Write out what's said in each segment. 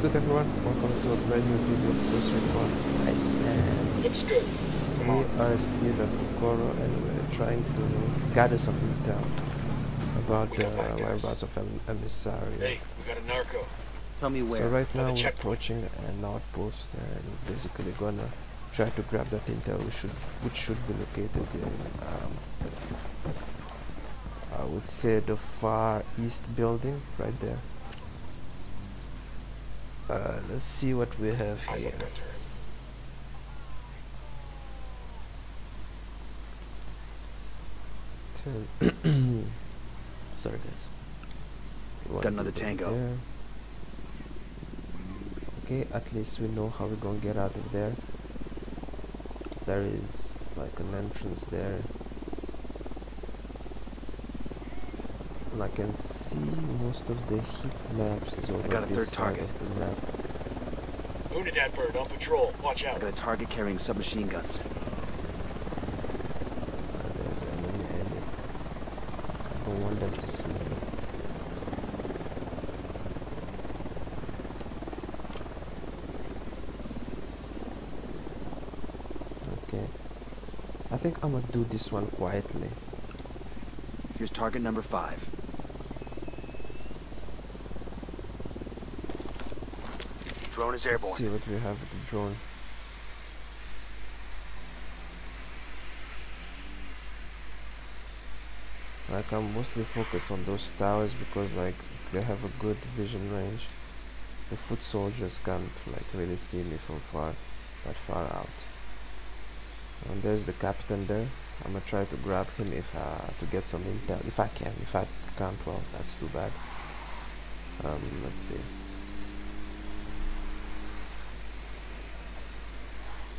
What's good, everyone? Welcome to a brand new video of this record. We are still at Ocoro and we're trying to gather some intel about the whereabouts of El Massario. Hey, we got a narco. Tell me where. So right now we're approaching an outpost and basically gonna try to grab that intel, which should be located in I would say the far east building right there. Let's see what we have here. Sorry guys. Got another tango. There. Okay, at least we know how we're gonna get out of there. There is like an entrance there. I can see most of the heat maps is over. I got a third target. Wounded that bird on patrol. Watch out. I got a target carrying submachine guns. There's an enemy. I don't want them to see me. Okay. I think I'm gonna do this one quietly. Here's target number 5. Drone is airborne. Let's see what we have with the drone. Like, I'm mostly focused on those towers because like they have a good vision range. The foot soldiers can't like really see me from far, that far out. And there's the captain there. I'm gonna try to grab him if to get some intel if I can. If I can't, well, that's too bad. Let's see.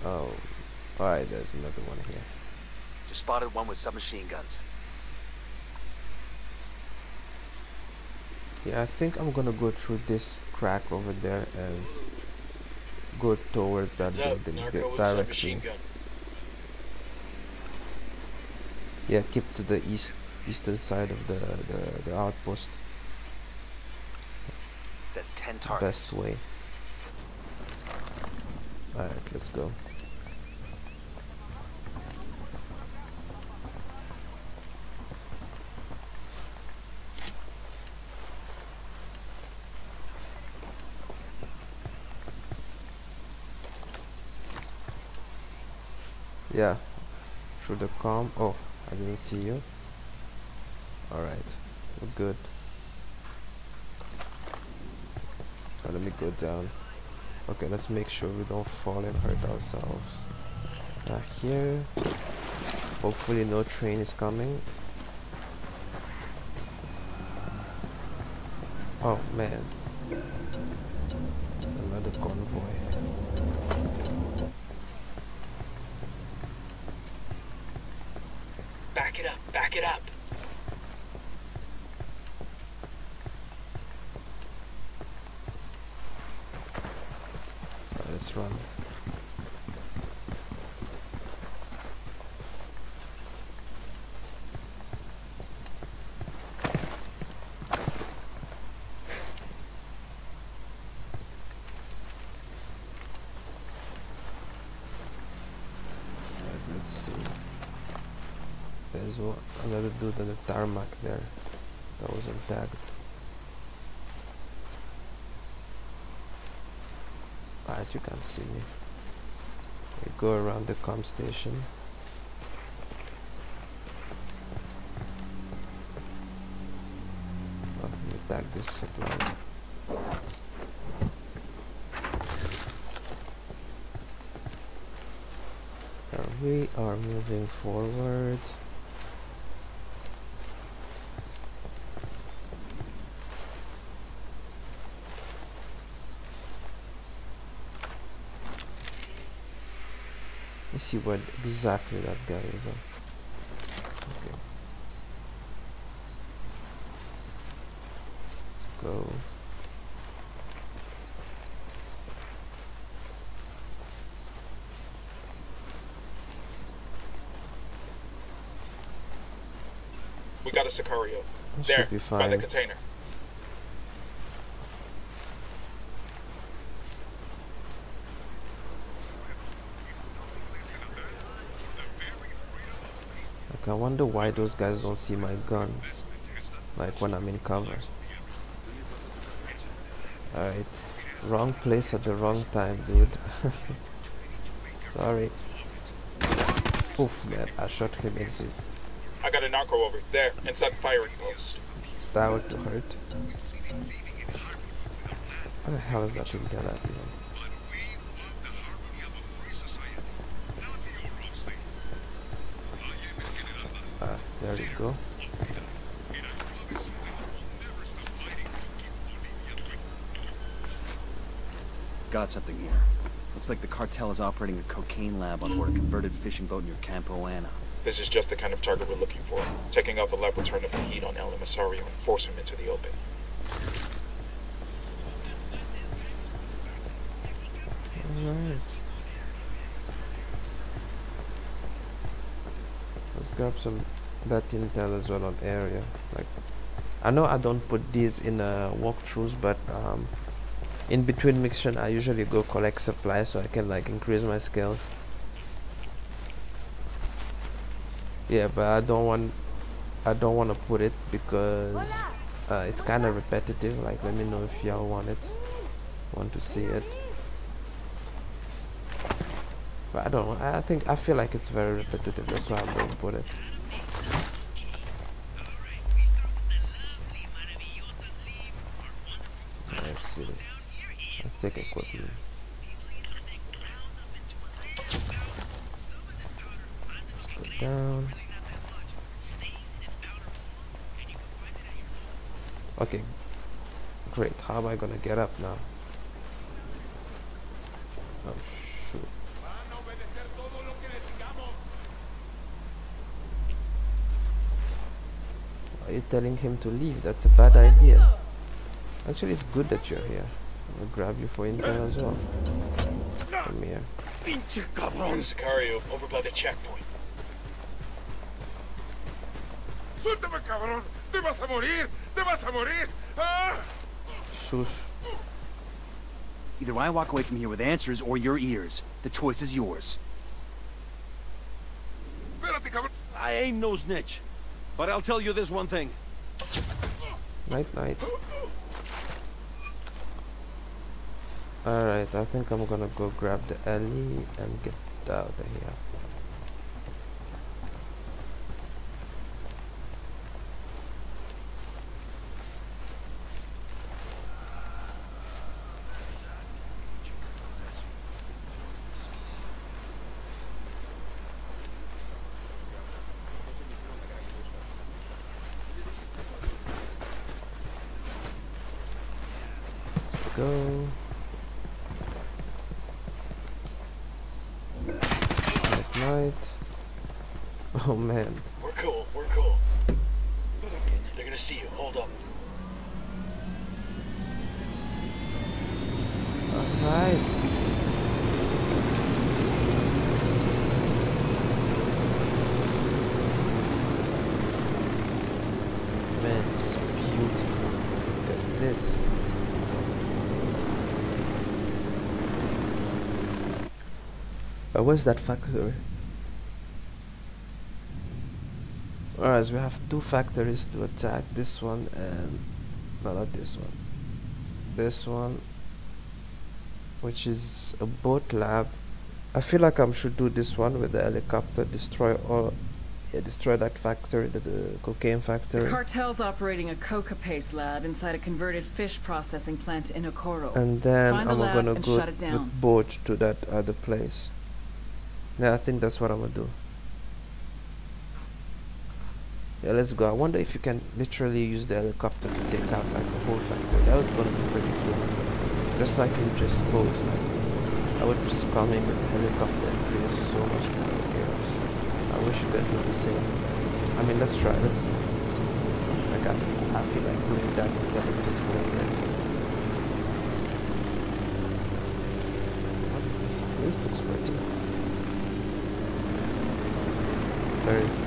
Oh, alright, there's another one here. Just spotted one with submachine guns. Yeah, I think I'm gonna go through this crack over there and go towards that building directly. Yeah, keep to the eastern side of the outpost. That's 10 targets. Best way. Alright, let's go. Yeah, through the comm. Oh, I didn't see you. Alright, we're good. Oh, let me go down. Okay, let's make sure we don't fall and hurt ourselves. Not here. Hopefully no train is coming. Oh man. Another convoy. Back it up. Let's run. Another dude on the tarmac there that was untagged. Alright, you can't see me. We go around the comm station. Oh, let me tag this supplies. We are moving forward. See what exactly that guy is on. Okay. Let's go. We got a Sicario. There, by the container. I wonder why those guys don't see my gun, like when I'm in cover. Alright, wrong place at the wrong time, dude. Sorry. Oof, man, I shot him in his. I got a narco over there, inside the firing post. That would hurt. What the hell is that thing done at me? There we go. Got something here. Looks like the cartel is operating a cocaine lab on board a converted fishing boat near Camp Oana. This is just the kind of target we're looking for. Taking out the lab will turn up the heat on El Massario and force him into the open. Alright. Let's grab some that intel as well on area. Like, I know I don't put these in walkthroughs, but in between mission I usually go collect supplies so I can like increase my skills. Yeah, but I don't want to put it because it's kind of repetitive. Like, let me know if y'all want to see it. But I don't want, I feel like it's very repetitive, that's why I don't put it. I'll take equipment. Let's go down. Okay, great. How am I gonna get up now? Oh shoot. Are you telling him to leave? That's a bad idea. Actually, it's good that you're here. I'll grab you for intel as well. Come here. Sicario over by the checkpoint. Suéltame, cabrón. Te vas a morir. Te vas a morir. Shush. Either I walk away from here with answers or your ears. The choice is yours. I ain't no snitch, but I'll tell you this one thing. Night, night. Alright, I think I'm gonna go grab the alley and get out of here. Let's go. Oh man. We're cool, we're cool. They're gonna see you, hold up. Alright. Man, just beautiful. Look at this. But where's that factory? Alright, we have two factories to attack. This one and no, not this one. This one, which is a boat lab. I feel like I should do this one with the helicopter. Destroy that factory, the cocaine factory. The cartel's operating a coca paste lab inside a converted fish processing plant in Ocoro. And then I'm gonna go with boat to that other place. Yeah, I think that's what I'm gonna do. Yeah, let's go. I wonder if you can literally use the helicopter to take out like the whole factory. That was gonna be pretty cool. Just like you just posed. Like, I would just come in with the helicopter and create so much kind of chaos. I wish you could do the same. I mean, let's try this. Like, I feel like doing that instead of just going there. What is this? This looks pretty. Very.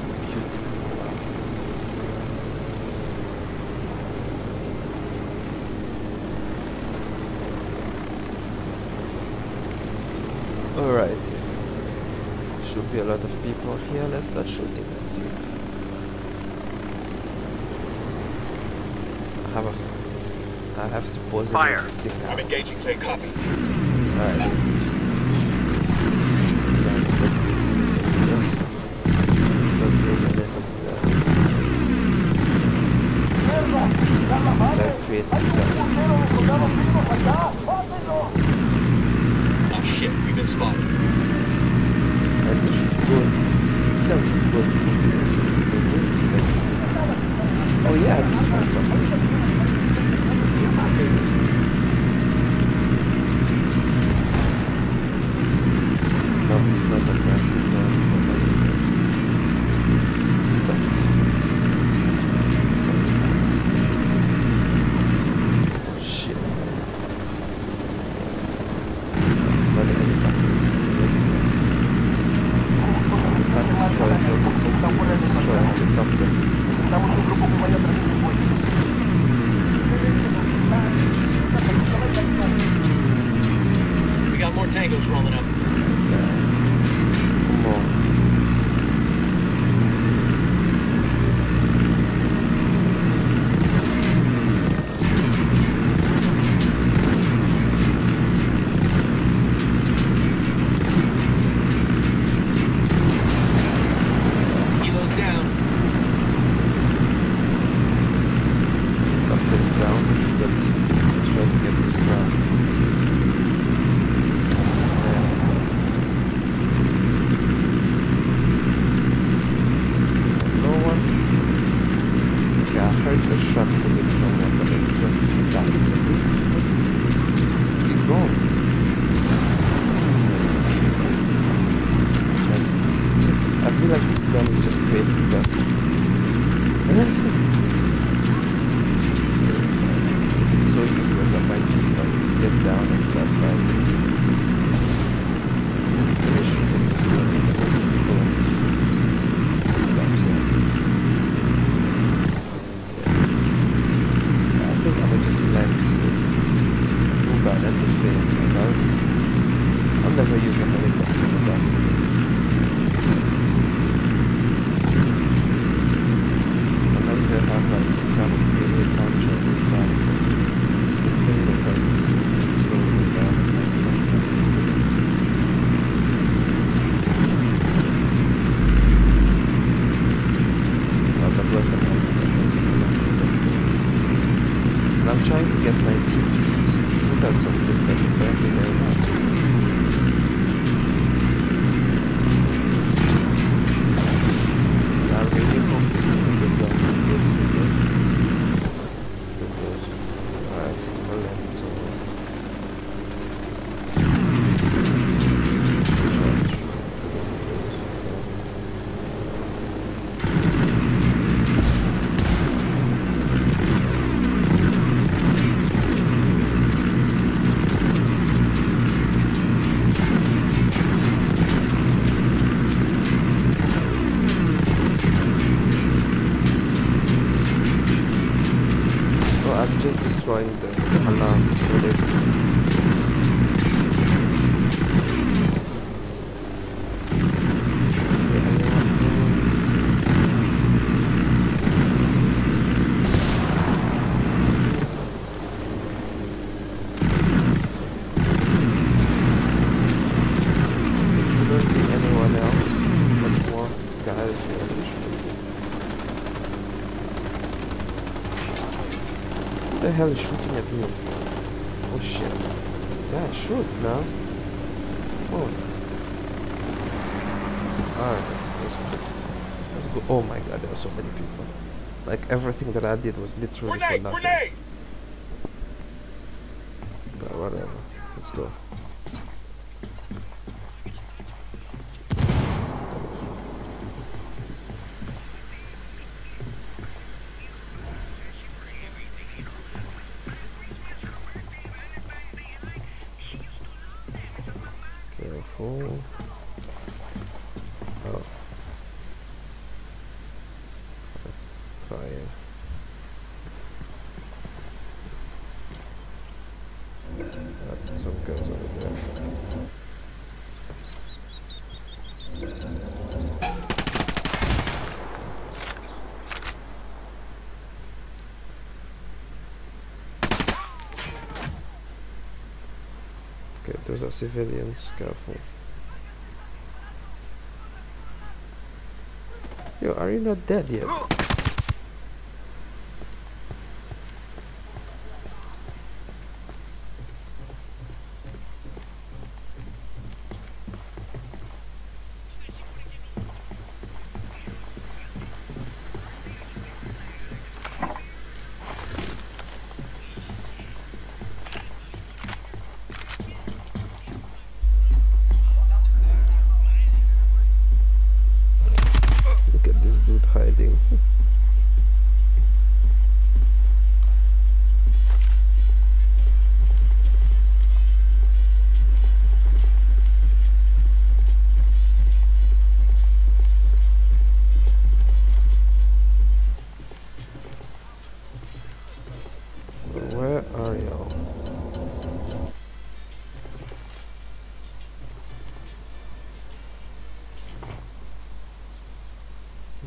should be a lot of people here. Let's start shooting and see. I have supposedly fire. I'm engaging. Take cover. Alright. Oh shit, we've been spotted. Oh yeah, I just found something. No, it's not that bad. It sucks. What the hell is shooting at me? Oh shit. Yeah, shoot now. Oh. Alright, let's go. Let's go. Oh my god, there are so many people. Like everything that I did was literally for nothing. But whatever. Let's go. Some guys over there. Okay, those are civilians, careful. Yo, are you not dead yet?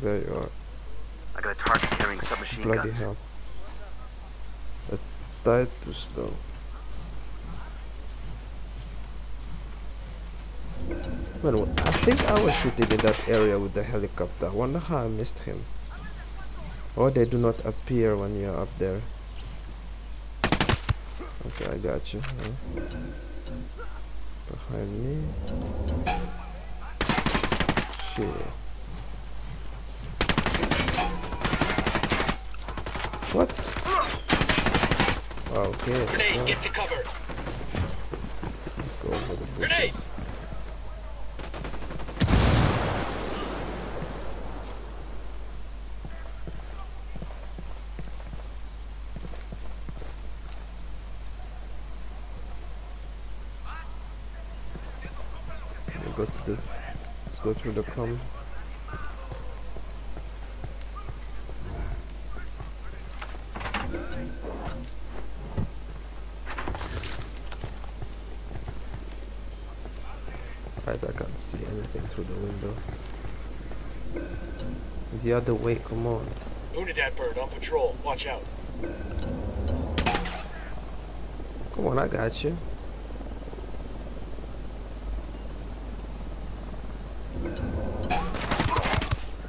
There you are. I got a target carrying submachine guns. Bloody hell. A Titus though. Man, I think I was shooting in that area with the helicopter. I wonder how I missed him. Or they do not appear when you're up there. Okay, I got you. Huh? Behind me. Shit. What? Oh, okay. Grenade, get to cover. Let's go over the bushes. Grenade. Let's go through the comm. The window. The other way, come on. Unidad bird on patrol, watch out. Come on, I got you.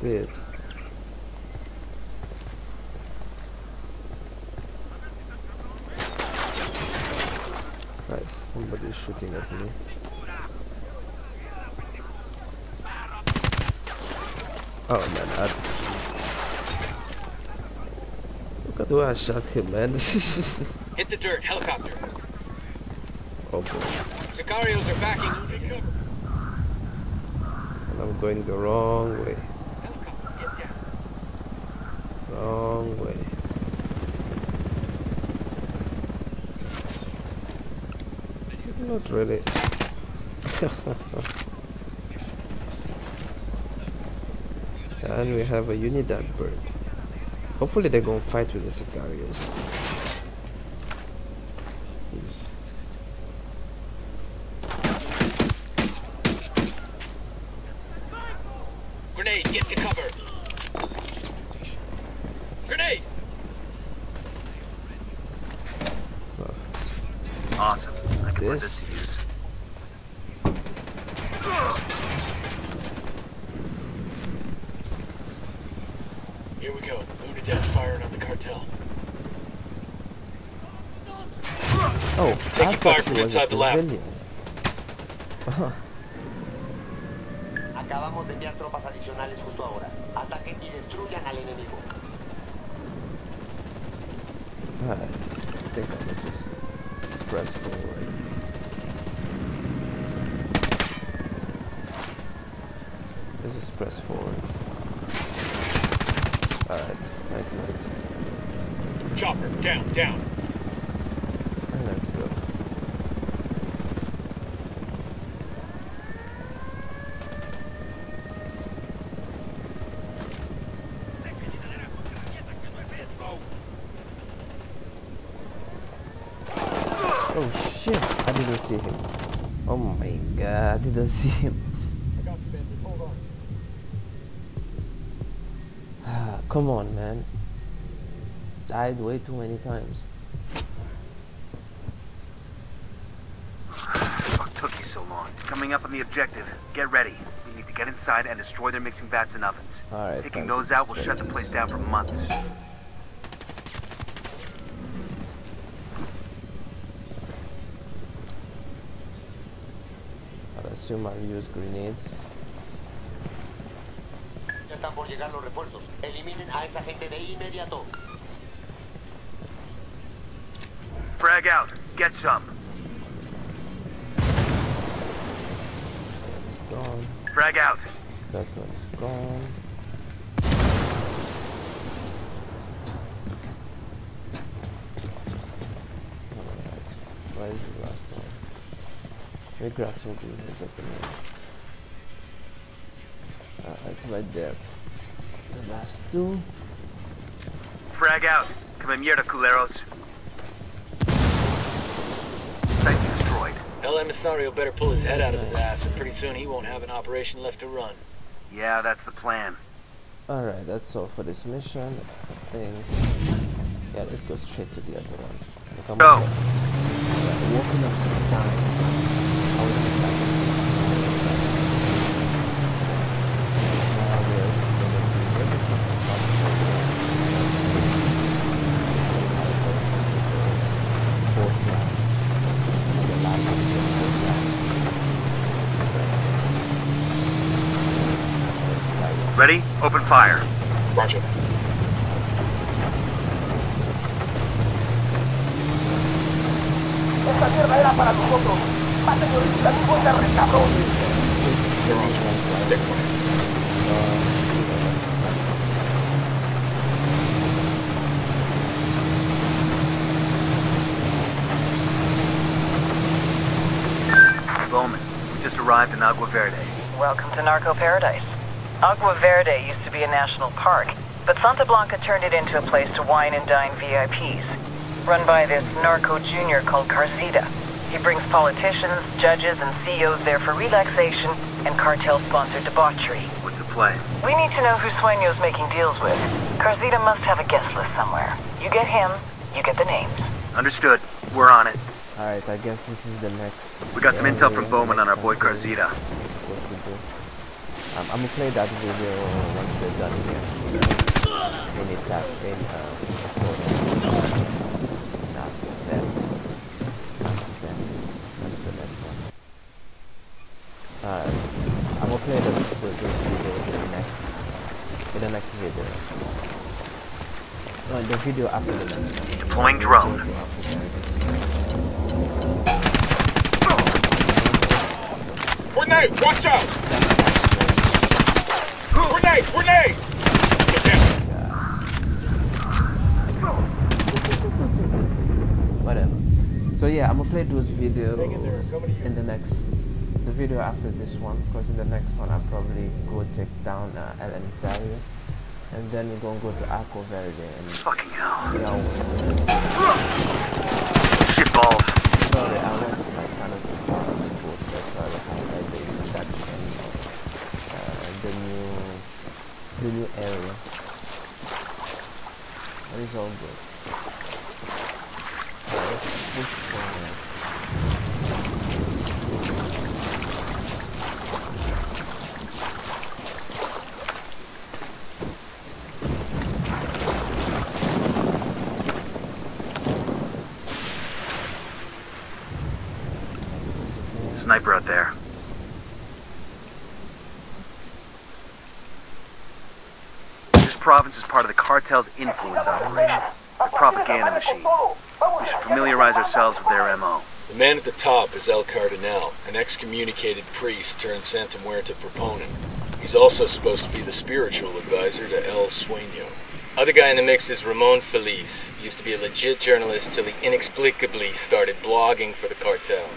Dead. Nice, somebody's shooting at me. Oh man, look at the way I shot him, man. Hit the dirt, helicopter. Oh boy. Sicarios are backing. And I'm going the wrong way. Helicopter, get down. Wrong way. Not really. And we have a Unidad bird. Hopefully they're gonna fight with the Sicarios. Oops. Grenade, get to cover. Grenade. Oh. Awesome. I can put this to use. Fire from inside the lab. Acabamos de enviar tropas adicionales justo ahora. Ataquen y destruyan al enemigo. I think I will just press forward. Let's just press forward. Alright, right. Chopper, down. Let's go. See him. Oh my god, I didn't see him. Come on, man. Died way too many times. It's coming up on the objective. Get ready. We need to get inside and destroy their mixing vats and ovens. All right, taking those out will shut the place down for months. I assume I'll use grenades. Ya están por llegar los refuerzos. Eliminen a esa gente de inmediato. Frag out. Get some. It's gone. Frag out. That one's gone. Alright. Where is the last one? We grabbed some grenades up in there. Alright, right there. The last two. Frag out. Come here, culeros. El Massario better pull his head out of his ass, and pretty soon he won't have an operation left to run. Yeah, that's the plan. Alright, that's all for this mission. I think. Yeah, let's go straight to the other one. Come on. Yeah, walking up some time. I will get back. Ready? Open fire. Roger. Esta mierda era para nosotros. Maten y ahorita mi bolsa de cabrón. They're on to us. Stick with it. Bowman, we just arrived in Agua Verde. Welcome to Narco Paradise. Agua Verde used to be a national park, but Santa Blanca turned it into a place to wine and dine VIPs. Run by this narco junior called Carzita. He brings politicians, judges, and CEOs there for relaxation and cartel-sponsored debauchery. What's the plan? We need to know who Sueño's making deals with. Carzita must have a guest list somewhere. You get him, you get the names. Understood. We're on it. Alright, I guess this is the next... We got some intel from Bowman on our boy Carzita. I'm gonna play that video once we're done here. We need that in that's the next one. Alright, I'm gonna play that video in the next video. No, the video after the next one. Deploying drone. Grenade, watch out! Grenade! Grenade! Get down. Whatever. So yeah, I'm gonna play those videos in the video after this one, because in the next one I'll probably go take down El Massario, and then we're gonna go to Agua Verde and fucking hell. Shit balls. Sorry, I went to like kind of the part of the boat, that's why I like the new area. That is all good. Let's push forward. Sniper out there. Province is part of the cartel's influence operation, a propaganda machine. We should familiarize ourselves with their MO. The man at the top is El Cardinal, an excommunicated priest turned Santa Muerta proponent. He's also supposed to be the spiritual advisor to El Sueño. Other guy in the mix is Ramon Feliz. He used to be a legit journalist till he inexplicably started blogging for the cartel.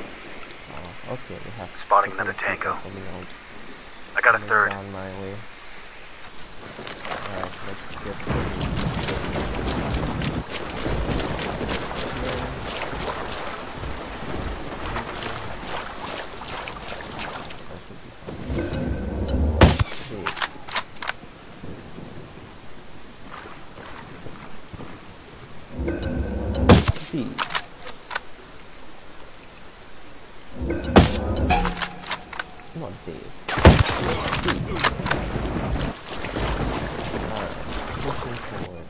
Okay, we have spotting another tango. I got a third. On my way. Alright, let's get the not dead. Alright, pushing forward.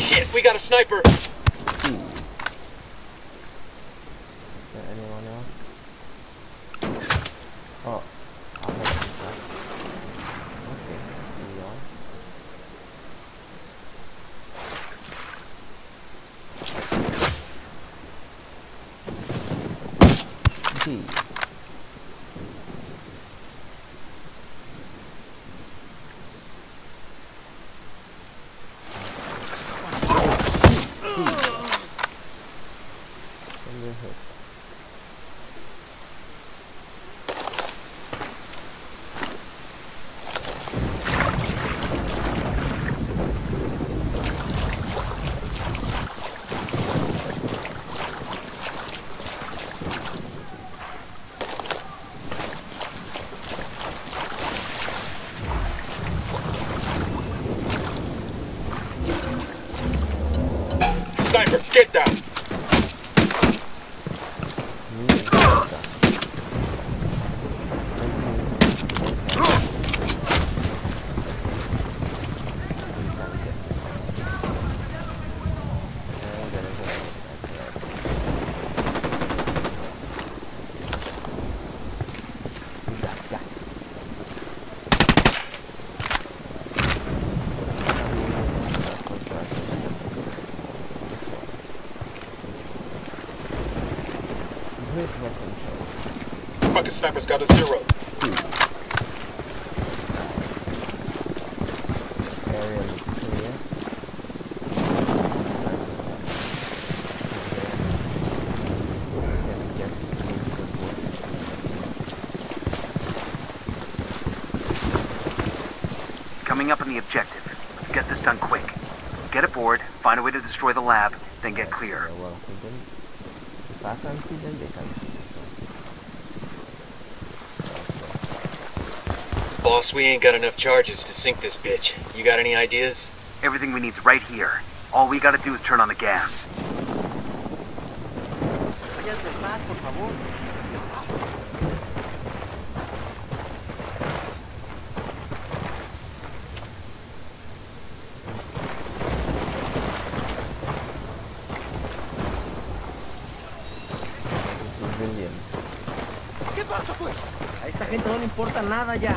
Shit, we got a sniper! Get down! Fucking sniper's got a zero. Area is clear. Coming up on the objective. Let's get this done quick. Get aboard, find a way to destroy the lab, then get clear. Yeah, well, if I can't see them, they can't see this one. Boss, we ain't got enough charges to sink this bitch. You got any ideas? Everything we need's right here. All we gotta do is turn on the gas. A esta gente no le importa nada ya.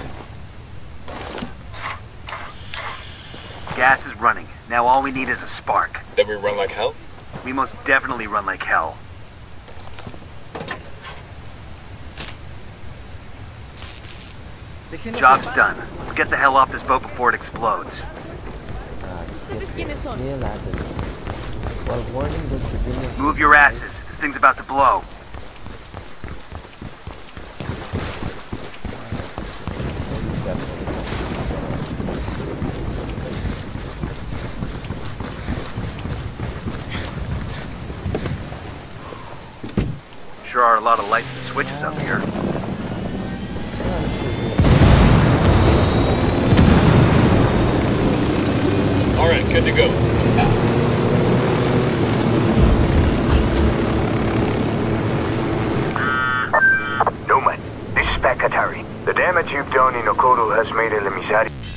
Gas is running. Now all we need is a spark. Then we run like hell? We most definitely run like hell. Job's done. Let's get the hell off this boat before it explodes. Move your asses. This thing's about to blow. There are a lot of lights and switches up here. All right, good to go. Nomad, this is Pakatari. The damage you've done in Ocoro has made El Massario.